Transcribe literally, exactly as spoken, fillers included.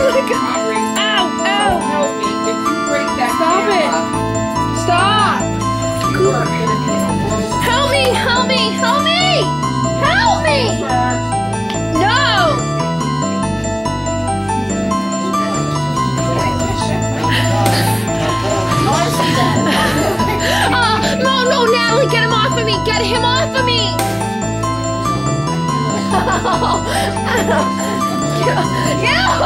Oh my God! Ow! Ow! Help me! If you break that camera, stop it! Stop! You are in a camera. Help me! Help me! Help me! Help me! No! uh, no! No! Natalie, get him off of me! Get him off of me! Oh! Ow!